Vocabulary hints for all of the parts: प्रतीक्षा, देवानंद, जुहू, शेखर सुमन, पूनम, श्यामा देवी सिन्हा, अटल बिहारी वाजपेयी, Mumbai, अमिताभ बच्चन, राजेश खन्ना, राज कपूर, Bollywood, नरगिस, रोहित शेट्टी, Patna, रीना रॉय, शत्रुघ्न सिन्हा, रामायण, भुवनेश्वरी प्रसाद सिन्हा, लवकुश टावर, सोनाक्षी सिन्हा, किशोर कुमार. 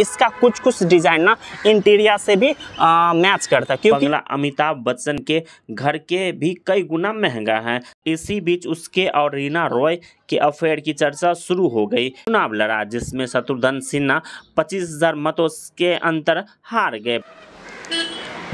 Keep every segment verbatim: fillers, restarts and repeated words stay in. इसका कुछ कुछ डिजाइन ना इंटीरियर से भी आ, मैच करता है, क्योंकि अमिताभ बच्चन के घर के भी कई गुना महंगा है। इसी बीच उसके और रीना रॉय के अफेयर की चर्चा शुरू हो गई। चुनाव लड़ा जिसमें शत्रुघ्न सिन्हा पच्चीस हजार मतों के अंतर हार गए।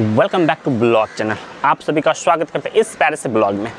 Welcome back to blog channel, आप सभी का स्वागत करते हैं इस प्यारे से ब्लॉग में।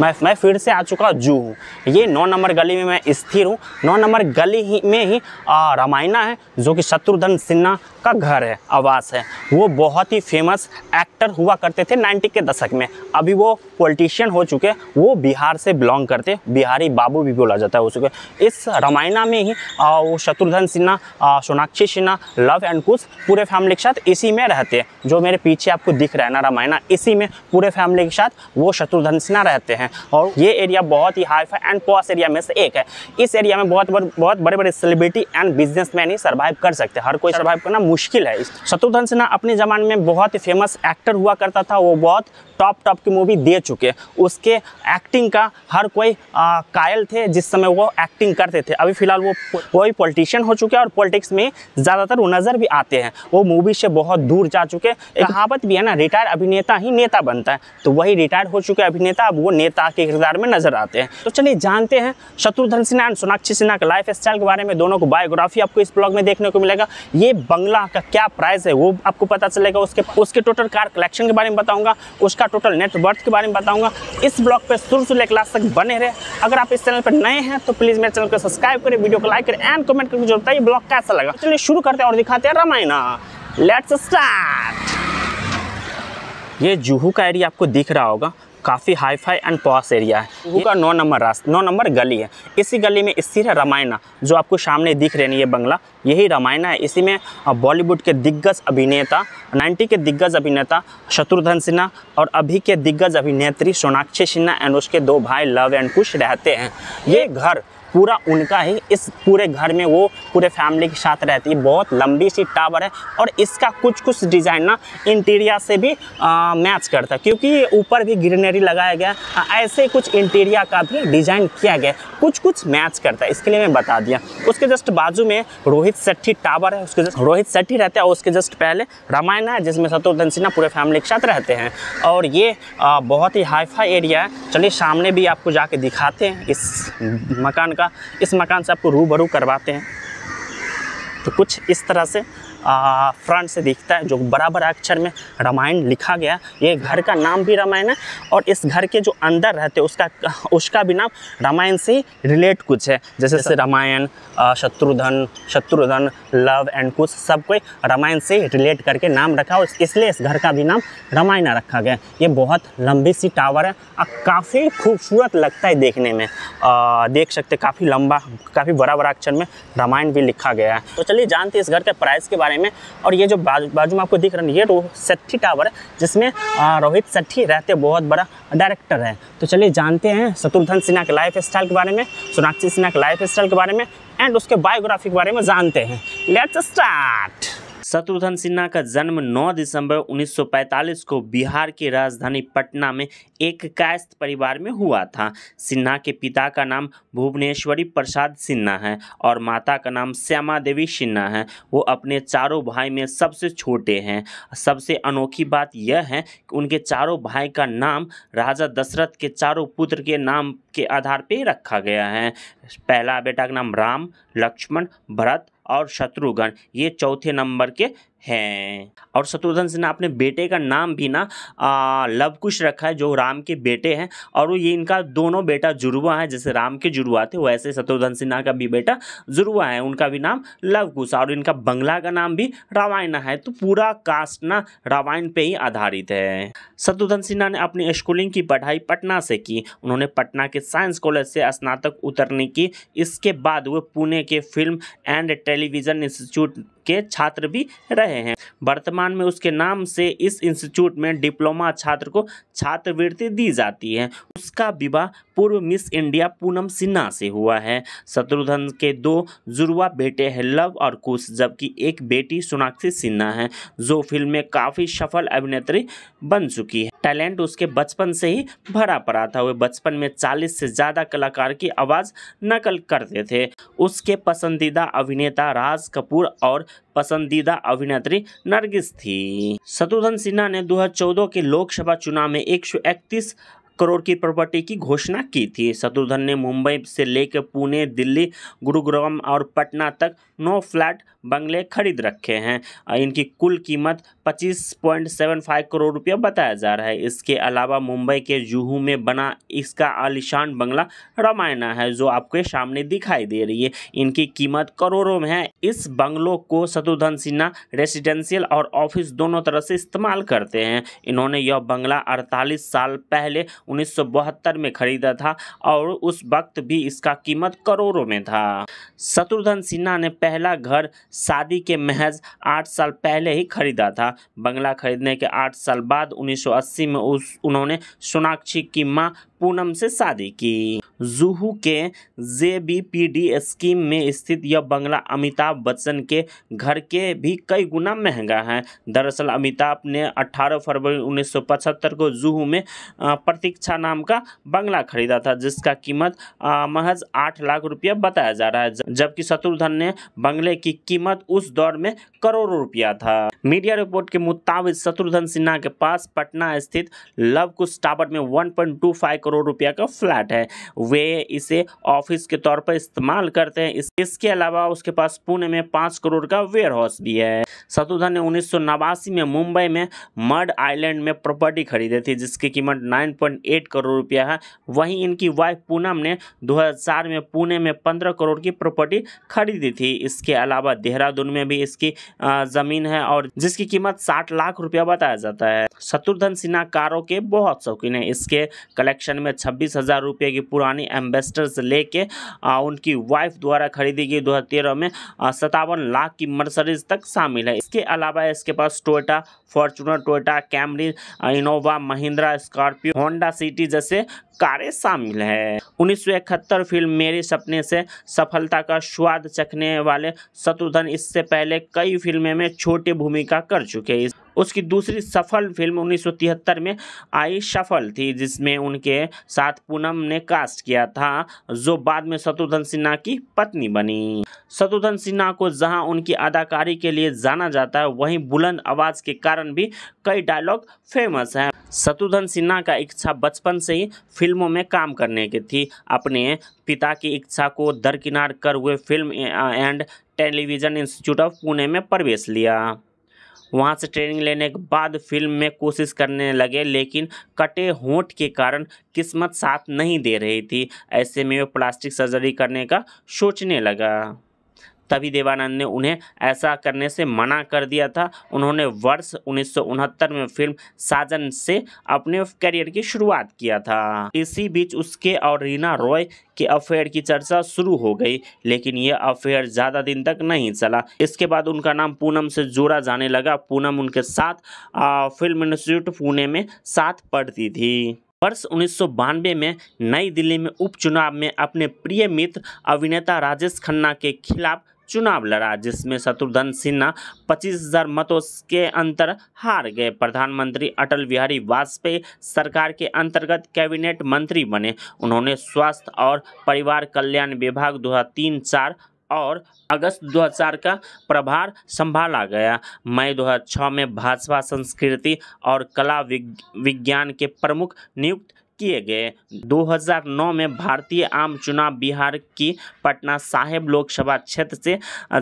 मैं मैं फिर से आ चुका जू हूँ, ये नौ नंबर गली में मैं स्थिर हूँ। नौ नंबर गली ही में ही रामायण है, जो कि शत्रुघ्न सिन्हा का घर है, आवास है। वो बहुत ही फेमस एक्टर हुआ करते थे नाइन्टी के दशक में। अभी वो पॉलिटिशियन हो चुके, वो बिहार से बिलोंग करते, बिहारी बाबू भी बोला जाता है उसको। इस रामायण में ही आ, वो शत्रुघ्न सिन्हा, सोनाक्षी सिन्हा, लव एंड कुश पूरे फैमिली के साथ इसी में रहते हैं। जो मेरे पीछे आपको दिख रहा है ना रामायण, इसी में पूरे फैमिली के साथ वो शत्रुघ्न सिन्हा रहते हैं। और ये एरिया बहुत ही hi fi and posh area में से एक है। इस एरिया में बहुत बहुत, बहुत बड़े बड़े सेलिब्रिटी एंड बिजनेसमैन ही सर्वाइव कर सकते हैं, हर कोई सर्वाइव करना मुश्किल है। शत्रुघ्न सिन्हा अपने ज़माने में बहुत ही फेमस एक्टर हुआ करता था, वो बहुत टॉप टॉप की मूवी दे चुके। उसके एक्टिंग का हर कोई आ, कायल थे जिस समय वो एक्टिंग करते थे। अभी फिलहाल वो कोई पॉलिटिशियन हो चुके हैं और पॉलिटिक्स में ज़्यादातर वो नज़र भी आते हैं। वो मूवी से बहुत दूर जा चुके। कहावत भी है ना, रिटायर्ड अभिनेता ही नेता बनता है, तो वही रिटायर्ड हो चुके अभिनेता अब वो नेता के किरदार में नजर आते हैं। तो चलिए जानते हैं शत्रुघ्न सिन्हा एंड सोनाक्षी सिन्हा के लाइफ स्टाइल के बारे में। दोनों को बायोग्राफी आपको इस ब्लॉग में देखने को मिलेगा। ये बंगला का क्या प्राइस है वो आपको पता चलेगा। उसके उसके टोटल कार कलेक्शन के बारे में बताऊँगा, उसका टोटल नेटवर्थ के बारे में बताऊंगा। इस ब्लॉग पे शुरू से लेकर लास्ट तक बने रहे। अगर आप इस चैनल पर नए हैं तो प्लीज मेरे चैनल को सब्सक्राइब करें, वीडियो को लाइक करें एंड कमेंट करके जरूर बताइए ब्लॉग कैसा लगा। चलिए शुरू करते हैं और दिखाते हैं रामायण। Let's start. ये जुहू का एरिया आपको दिख रहा होगा, काफ़ी high fi and posh area है। जुहू का नौ नंबर रास्ता, नौ नंबर गली है। इसी गली में स्थिर है रामायण, जो आपको सामने दिख रहे हैं ये बंगला, यही रामायण है। इसी में बॉलीवुड के दिग्गज अभिनेता, नाइन्टी के दिग्गज अभिनेता शत्रुघ्न सिन्हा और अभी के दिग्गज अभिनेत्री सोनाक्षी सिन्हा एंड उसके दो भाई लव एंड कुश रहते हैं। ये घर पूरा उनका ही, इस पूरे घर में वो पूरे फैमिली के साथ रहती है। बहुत लंबी सी टावर है और इसका कुछ कुछ डिज़ाइन ना इंटीरियर से भी आ, मैच करता है, क्योंकि ऊपर भी ग्रीनरी लगाया गया। ऐसे कुछ इंटीरियर का भी डिज़ाइन किया गया, कुछ कुछ मैच करता है, इसके लिए मैं बता दिया। उसके जस्ट बाजू में रोहित शेट्टी टावर है, उसके जस्ट रोहित शेट्टी रहता है। और उसके जस्ट पहले रामायण है, जिसमें शत्रुघ्न सिन्हा पूरे फैमिली के साथ रहते हैं। और ये आ, बहुत ही हाई फाई एरिया है। चलिए सामने भी आपको जाके दिखाते हैं इस मकान का, इस मकान से आपको रूबरू करवाते हैं। तो कुछ इस तरह से फ्रंट से दिखता है, जो बराबर अक्षर में रामायण लिखा गया। ये घर का नाम भी रामायण है और इस घर के जो अंदर रहते उसका उसका भी नाम रामायण से ही रिलेट कुछ है। जैसे जैसे रामायण, शत्रुघ्न, शत्रुघ्न, लव एंड कुश, सब कोई रामायण से रिलेट करके नाम रखा और इसलिए इस घर का भी नाम रामायण रखा गया। ये बहुत लंबी सी टावर है और काफ़ी खूबसूरत लगता है देखने में। आ, देख सकते काफ़ी लंबा, काफ़ी बड़ा बड़ा अक्षर में रामायण भी लिखा गया है। तो चलिए जानते हैं इस घर के प्राइस के बारे में। और ये जो बाजू बाजू में आपको दिख रहा है ये रोहित शेट्टी टावर है, जिसमें रोहित शेट्टी रहते, बहुत बड़ा डायरेक्टर है। तो चलिए जानते हैं शत्रुघ्न सिन्हा के लाइफ स्टाइल के बारे में, सोनाक्षी सिन्हा के लाइफ स्टाइल के बारे में एंड उसके बायोग्राफी के बारे में जानते हैं। Let's start. शत्रुघ्न सिन्हा का जन्म नौ दिसंबर उन्नीस सौ पैंतालीस को बिहार की राजधानी पटना में एक कायस्थ परिवार में हुआ था। सिन्हा के पिता का नाम भुवनेश्वरी प्रसाद सिन्हा है और माता का नाम श्यामा देवी सिन्हा है। वो अपने चारों भाई में सबसे छोटे हैं। सबसे अनोखी बात यह है कि उनके चारों भाई का नाम राजा दशरथ के चारों पुत्र के नाम के आधार पर रखा गया है। पहला बेटा का नाम राम, लक्ष्मण, भरत और शत्रुघ्न, ये चौथे नंबर के हैं। और शत्रुघ्न सिन्हा अपने बेटे का नाम भी ना लवकुश रखा है, जो राम के बेटे हैं। और वो ये इनका दोनों बेटा जुड़वा है, जैसे राम के जुड़वा थे वैसे शत्रुघ्न सिन्हा का भी बेटा जुड़वा है, उनका भी नाम लवकुश। और इनका बंगला का नाम भी रामायण है। तो पूरा कास्ट ना रामायण पे ही आधारित है। शत्रुघ्न सिन्हा ने अपनी स्कूलिंग की पढ़ाई पटना से की। उन्होंने पटना के साइंस कॉलेज से स्नातक उतरने की। इसके बाद वे पुणे के फिल्म एंड टेलीविज़न इंस्टीट्यूट के छात्र भी रहे हैं। वर्तमान में उसके नाम से इस इंस्टीट्यूट में डिप्लोमा छात्र को छात्रवृत्ति दी जाती है। उसका विवाह पूर्व मिस इंडिया पूनम सिन्हा से हुआ है। शत्रुघ्न के दो जुड़वा बेटे हैं लव और कुश, जबकि एक बेटी सोनाक्षी सिन्हा है, जो फिल्म में काफ़ी सफल अभिनेत्री बन चुकी है। टैलेंट उसके बचपन से ही भरा पड़ा था। वे बचपन में चालीस से ज़्यादा कलाकार की आवाज़ नकल करते थे। उसके पसंदीदा अभिनेता राज कपूर और पसंदीदा अभिनेत्री नरगिस थी। शत्रुघ्न सिन्हा ने दो हज़ार चौदह के लोकसभा चुनाव में एक सौ इकतीस करोड़ की प्रॉपर्टी की घोषणा की थी। शत्रुघ्न ने मुंबई से लेकर पुणे, दिल्ली, गुरुग्राम और पटना तक नौ फ्लैट बंगले खरीद रखे हैं। इनकी कुल कीमत पच्चीस पॉइंट सात पाँच करोड़ रुपया बताया जा रहा है। इसके अलावा मुंबई के जुहू में बना इसका आलिशान बंगला रामायण है, जो आपके सामने दिखाई दे रही है। इनकी कीमत करोड़ों में है। इस बंगलों को शत्रुघ्न सिन्हा रेसिडेंशियल और ऑफिस दोनों तरह से इस्तेमाल करते हैं। इन्होंने यह बंगला अड़तालीस साल पहले उन्नीस सौ बहत्तर में खरीदा था और उस वक्त भी इसका कीमत करोड़ों में था। शत्रुघ्न सिन्हा ने पहला घर शादी के महज आठ साल पहले ही खरीदा था। बंगला खरीदने के आठ साल बाद उन्नीस सौ अस्सी में उस उन्होंने सोनाक्षी की मां पूनम से शादी की। जुहू के J B P D scheme में स्थित यह बंगला अमिताभ बच्चन के घर के भी कई गुना महंगा है। दरअसल अमिताभ ने अठारह फरवरी उन्नीस सौ पचहत्तर को जुहू में प्रतीक्षा नाम का बंगला खरीदा था, जिसका कीमत महज आठ लाख रुपया बताया जा रहा है, जबकि शत्रुघ्न ने बंगले की कीमत उस दौर में करोड़ों रुपया था। मीडिया रिपोर्ट के मुताबिक शत्रुघ्न सिन्हा के पास पटना स्थित लवकुश टावर में एक पॉइंट दो पाँच करोड़ रुपया का फ्लैट है। वे इसे ऑफिस के तौर पर इस्तेमाल करते हैं। इस, इसके अलावा उसके पास पुणे में पाँच करोड़ का वेयर हाउस भी है। शत्रुघ्न ने उन्नीस सौ नवासी में मुंबई में मड आइलैंड में प्रॉपर्टी खरीदी थी, जिसकी कीमत नौ पॉइंट आठ करोड़ रुपया है। वहीं इनकी वाइफ पूनम ने दो हज़ार चार में पुणे में पंद्रह करोड़ की प्रॉपर्टी खरीदी थी। इसके अलावा देहरादून में भी इसकी जमीन है और जिसकी कीमत साठ लाख रुपया बताया जाता है। शत्रुघ्न सिन्हा कारों के बहुत शौकीन है। इसके कलेक्शन में छब्बीस हजार रुपये की पुरानी एम्बेसडर से लेके उनकी वाइफ द्वारा खरीदी गई दो हज़ार तेरह में सतावन लाख की मर्सरीज तक शामिल है। इसके अलावा इसके पास Toyota Fortuner, Toyota Camry, Innova, Mahindra Scorpio, Honda City जैसे कारें शामिल है। उन्नीस सौ इकहत्तर फिल्म मेरे सपने से सफलता का स्वाद चखने वाले शत्रुघ्न इससे पहले कई फिल्में में छोटी भूमिका कर चुके हैं। उसकी दूसरी सफल फिल्म उन्नीस सौ तिहत्तर में आई सफल थी, जिसमें उनके साथ पूनम ने कास्ट किया था, जो बाद में शत्रुघ्न सिन्हा की पत्नी बनी। शत्रुघ्न सिन्हा को जहां उनकी अदाकारी के लिए जाना जाता है, वहीं बुलंद आवाज के कारण भी कई डायलॉग फेमस हैं। शत्रुघ्न सिन्हा का इच्छा बचपन से ही फिल्मों में काम करने की थी। अपने पिता की इच्छा को दरकिनार कर हुए film and television institute of Pune में प्रवेश लिया। वहाँ से ट्रेनिंग लेने के बाद फिल्म में कोशिश करने लगे, लेकिन कटे होंठ के कारण किस्मत साथ नहीं दे रही थी। ऐसे में वे प्लास्टिक सर्जरी करने का सोचने लगा। तभी देवानंद ने उन्हें ऐसा करने से मना कर दिया था। उन्होंने वर्ष उन्नीस सौ उनहत्तर में फिल्म साजन से अपने करियर की शुरुआत किया था। इसी बीच उसके और रीना रॉय के अफेयर की चर्चा शुरू हो गई, लेकिन यह अफेयर ज़्यादा दिन तक नहीं चला। इसके बाद उनका नाम पूनम से जोड़ा जाने लगा। पूनम उनके साथ आ, फिल्म इंस्टीट्यूट पुणे में साथ पढ़ती थी। वर्ष उन्नीस सौ बानवे में नई दिल्ली में उपचुनाव में अपने प्रिय मित्र अभिनेता राजेश खन्ना के खिलाफ चुनाव लड़ा, जिसमें शत्रुघ्न सिन्हा पच्चीस हजार मतों के अंतर हार गए। प्रधानमंत्री अटल बिहारी वाजपेयी सरकार के अंतर्गत कैबिनेट मंत्री बने। उन्होंने स्वास्थ्य और परिवार कल्याण विभाग दो हज़ार तीन चार और अगस्त दो हज़ार चार का प्रभार संभाला गया। मई दो हज़ार छह में भाजपा संस्कृति और कला विज्ञान के प्रमुख नियुक्त किए गए। दो हज़ार नौ में भारतीय आम चुनाव बिहार की पटना साहिब लोकसभा क्षेत्र से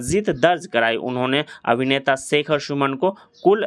जीत दर्ज कराई। उन्होंने अभिनेता शेखर सुमन को कुल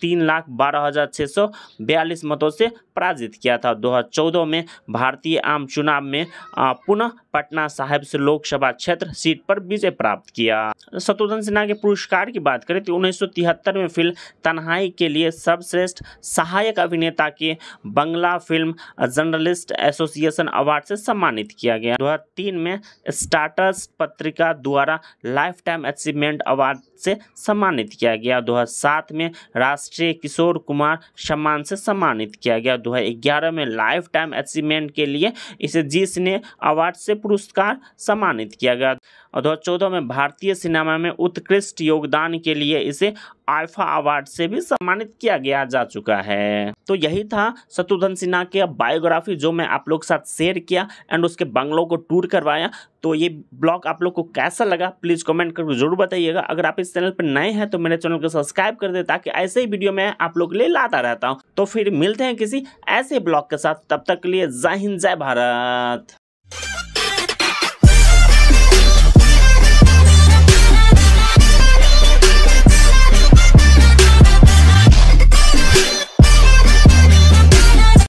तीन लाख बारह हज़ार छः सौ बयालीस मतों से पराजित किया था। दो हज़ार चौदह में भारतीय आम चुनाव में पुनः पटना साहिब से लोकसभा क्षेत्र सीट पर विजय प्राप्त किया। शत्रुघ्न सिन्हा के पुरस्कार की बात करें तो उन्नीस सौ तिहत्तर में फिल्म तन्हाई के लिए सर्वश्रेष्ठ सहायक अभिनेता के Bangla film journalist association award से सम्मानित किया गया। दो हज़ार तीन में स्टार्टर्स पत्रिका द्वारा लाइफ टाइम अचीवमेंट अवार्ड से सम्मानित किया गया। दो हज़ार सात में राष्ट्रीय किशोर कुमार सम्मान से सम्मानित किया गया। दो हज़ार ग्यारह में लाइफ टाइम अचीवमेंट के लिए इसे जीत ने अवार्ड से पुरस्कार सम्मानित किया गया। और दो हज़ार चौदह में भारतीय सिनेमा में उत्कृष्ट योगदान के लिए इसे आल्फा अवार्ड से भी सम्मानित किया गया जा चुका है। तो यही था शत्रुघ्न सिन्हा के बायोग्राफी जो मैं आप लोग के साथ शेयर किया एंड उसके बंगलों को टूर करवाया। तो ये ब्लॉग आप लोग को कैसा लगा प्लीज़ कमेंट करके जरूर बताइएगा। अगर आप इस चैनल पर नए हैं तो मेरे चैनल को सब्सक्राइब कर दे ताकि ऐसे ही वीडियो मैं आप लोग के लिए लाता रहता हूँ। तो फिर मिलते हैं किसी ऐसे ब्लॉग के साथ, तब तक के लिए जय हिंद जय भारत।